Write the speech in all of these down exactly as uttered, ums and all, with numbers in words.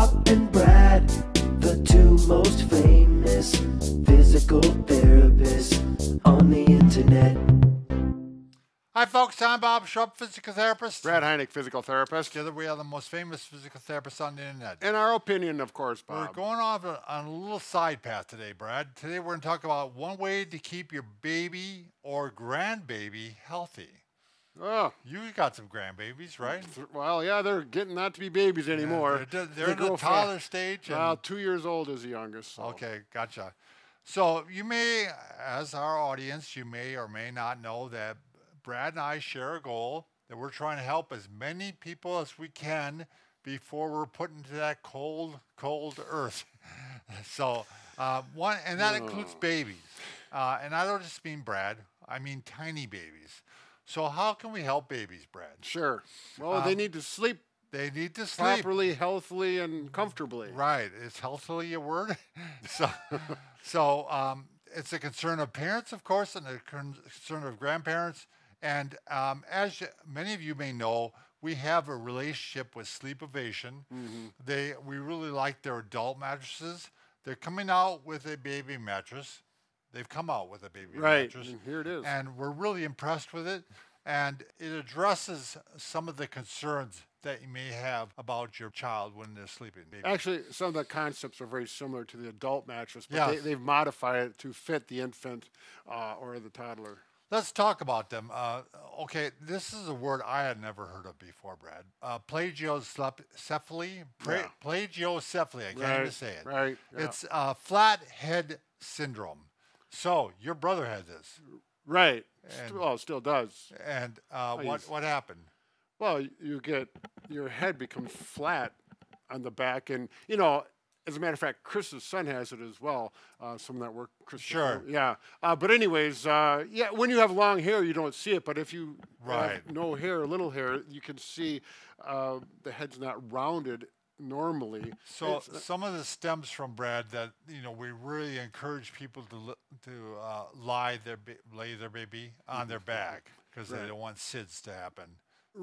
Bob and Brad, the two most famous physical therapists on the internet. Hi folks, I'm Bob Schrupp, physical therapist. Brad Heineck, physical therapist. Together we are the most famous physical therapists on the internet. In our opinion, of course, Bob. We're going off on a little side path today, Brad. Today we're going to talk about one way to keep your baby or grandbaby healthy. Oh. You got some grandbabies, right? Well, yeah, they're getting not to be babies anymore. Yeah, they're they're they in the toddler fast. stage. And well, two years old is the youngest. So. Okay, gotcha. So you may, as our audience, you may or may not know that Brad and I share a goal that we're trying to help as many people as we can before we're put into that cold, cold earth. So, uh, one, and that oh. includes babies. Uh, and I don't just mean Brad, I mean tiny babies. So how can we help babies, Brad? Sure. Well, um, they need to sleep. They need to sleep. Properly, healthily, and comfortably. Right. Is healthily a word? so, so um, it's a concern of parents, of course, and a concern of grandparents. And um, as you, many of you may know, we have a relationship with SleepOvation. Mm-hmm. They, we really like their adult mattresses. They're coming out with a baby mattress. They've come out with a baby right. mattress. And here it is. And we're really impressed with it. And it addresses some of the concerns that you may have about your child when they're sleeping. Baby. Actually, some of the concepts are very similar to the adult mattress, but yes. they, they've modified it to fit the infant uh, or the toddler. Let's talk about them. Uh, okay, this is a word I had never heard of before, Brad. Uh, plagiocephaly. Yeah. Plagiocephaly, I can't right. even say it. Right. Yeah. It's uh, flat head syndrome. So your brother had this, right? And, well, still does. And uh, oh, what what happened? Well, you get your head becomes flat on the back, and you know, as a matter of fact, Chris's son has it as well. Uh, some of that work, Chris. Sure. Yeah. Uh, but anyways, uh, yeah. When you have long hair, you don't see it. But if you right. have no hair, little hair, you can see uh, the head's not rounded normally. So it's, some of this stems from, Brad, that you know we really encourage people to to uh, lie their lay their baby on their back because right. they don't want SIDS to happen.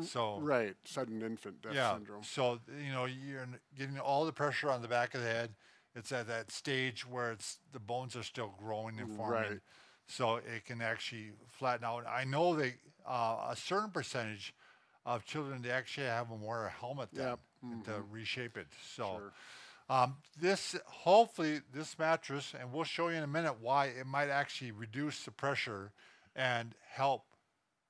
So right, sudden infant death yeah, syndrome. So you know you're getting all the pressure on the back of the head. It's at that stage where it's the bones are still growing and forming, right. so it can actually flatten out. I know that uh, a certain percentage of children, they actually have them wear a helmet then. Yep. Mm-hmm. to reshape it. So sure. um, this, hopefully this mattress, and we'll show you in a minute why it might actually reduce the pressure and help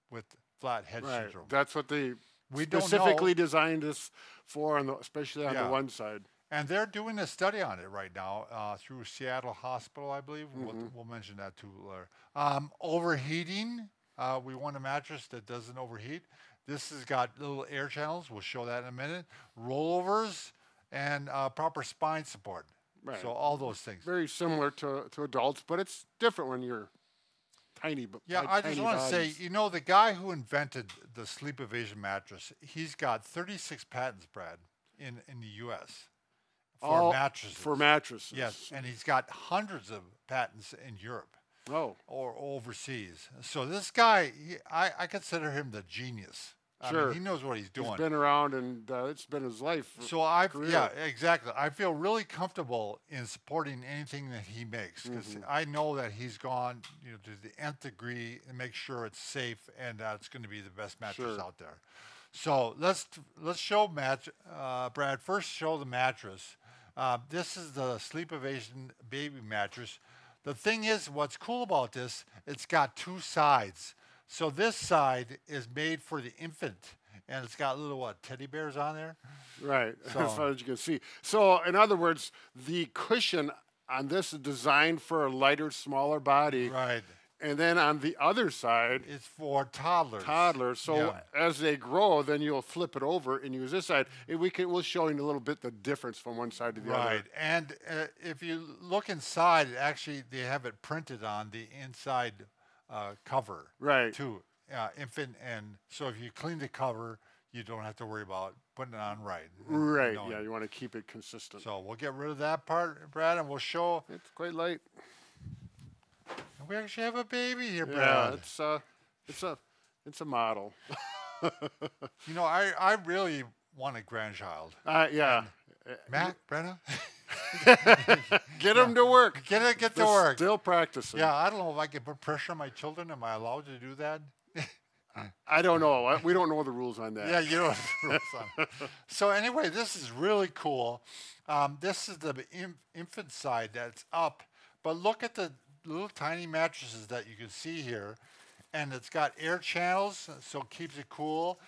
with flat head right. syndrome. That's what they we specifically designed this for, on the, especially on yeah. the one side. And they're doing a study on it right now uh, through Seattle Hospital, I believe. Mm-hmm. we'll, we'll mention that too later. Um, overheating, uh, we want a mattress that doesn't overheat. This has got little air channels. We'll show that in a minute. Rollovers and uh, proper spine support. Right. So all those things. Very similar to, to adults, but it's different when you're tiny. But yeah, I just want to say, you know, the guy who invented the SleepOvation mattress, he's got thirty-six patents, Brad, in, in the U S for all mattresses. For mattresses. Yes, and he's got hundreds of patents in Europe. Oh. Or overseas. So this guy, he, I, I consider him the genius. Sure. I mean, he knows what he's doing. He's been around, and uh, it's been his life. So I, yeah, exactly. I feel really comfortable in supporting anything that he makes because mm-hmm. I know that he's gone, you know, to the nth degree and make sure it's safe and that uh, it's going to be the best mattress sure. out there. So let's let's show match, uh, Brad. First, show the mattress. Uh, this is the SleepOvation baby mattress. The thing is, what's cool about this, it's got two sides. So this side is made for the infant, and it's got little, what, teddy bears on there? Right, so. As far as you can see. So in other words, the cushion on this is designed for a lighter, smaller body. Right. And then on the other side, it's for toddlers. Toddlers. So yeah. as they grow, then you'll flip it over and use this side. And we can, we'll show you a little bit the difference from one side to the right. other. Right. And uh, if you look inside, actually, they have it printed on the inside uh, cover. Right. Too. Uh, infant. And so if you clean the cover, you don't have to worry about putting it on right. Right. You know, yeah, you want to keep it consistent. So we'll get rid of that part, Brad, and we'll show. It's quite light. We actually have a baby here, Brad. Yeah, it's a, it's a, it's a model. You know, I, I really want a grandchild. Uh, yeah, and Mac, Brenna. Get them yeah. to work. Get it. Get They're to work. Still practicing. Yeah, I don't know if I can put pressure on my children. Am I allowed to do that? I don't know. We don't know the rules on that. Yeah, you don't know the rules on that. So anyway, this is really cool. Um, this is the infant side that's up. But look at the little tiny mattresses that you can see here. And it's got air channels, so it keeps it cool.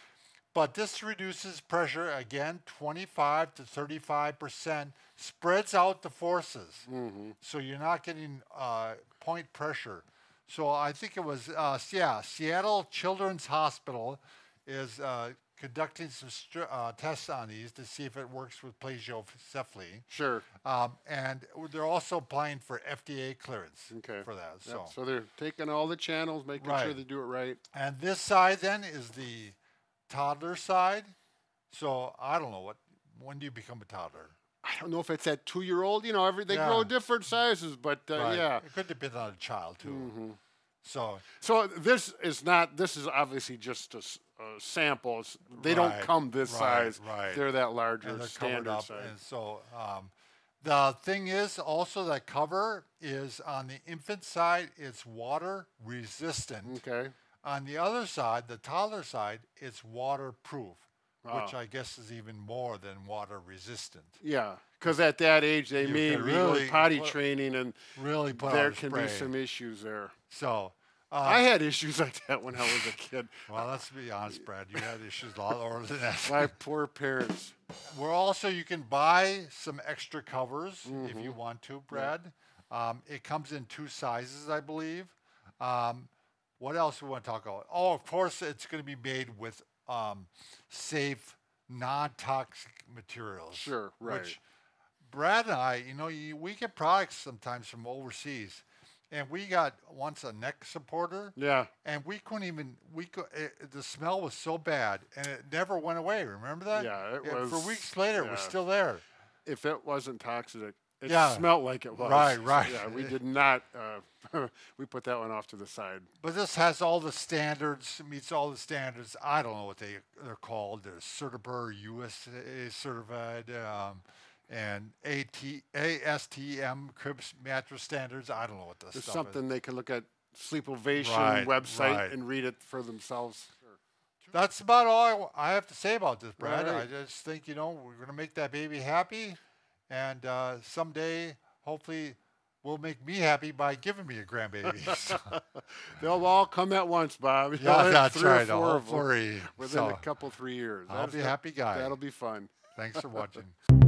But this reduces pressure, again, twenty-five to thirty-five percent, spreads out the forces. Mm-hmm. So you're not getting uh, point pressure. So I think it was, uh, yeah, Seattle Children's Hospital is uh, conducting some str uh, tests on these to see if it works with plagiocephaly. Sure. Um, and they're also applying for F D A clearance okay. for that. So. Yep. So they're taking all the channels, making right. sure they do it right. And this side then is the toddler side. So I don't know, what. when do you become a toddler? I don't know if it's that two-year-old. You know, every, they yeah. grow different sizes, but uh, right. yeah. It could depend on a child, too. Mm-hmm. So so this is not, this is obviously just a, a sample. It's, they right, don't come this right, size. Right. They're that larger and they're standard covered up, size. And so um, the thing is also that cover is on the infant side, it's water resistant. Okay. On the other side, the toddler side, it's waterproof. Wow. Which I guess is even more than water resistant. Yeah, because at that age they you may be really potty put, training and really there can spray. be some issues there. So uh, I had issues like that when I was a kid. Well, let's be honest, Brad. You had issues a lot older than that. My poor parents. We're also, you can buy some extra covers mm-hmm. if you want to, Brad. Yeah. Um, it comes in two sizes, I believe. Um, what else we want to talk about? Oh, of course, it's going to be made with Um, safe, non-toxic materials. Sure, right. Which Brad and I, you know, you, we get products sometimes from overseas, and we got once a neck supporter. Yeah. And we couldn't even, we could, it, the smell was so bad, and it never went away. Remember that? Yeah, it, it was. For weeks later, yeah. it was still there. If it wasn't toxic, it yeah. smelled like it was. Right, right. Yeah, we did not, uh, we put that one off to the side. But this has all the standards, meets all the standards. I don't know what they, they're called. They're Certipur U S A certified, um, and A S T M C R I B S mattress standards. I don't know what this There's stuff something is. something they can look at SleepOvation right, website right. and read it for themselves. That's about all I, I have to say about this, Brad. Right. I just think, you know, we're going to make that baby happy. And uh, someday, hopefully, will make me happy by giving me a grandbaby. They'll all come at once, Bob. Yeah, I'll that's right. Within so, a couple, three years. I'll That's be a happy guy. That'll be fun. Thanks for watching.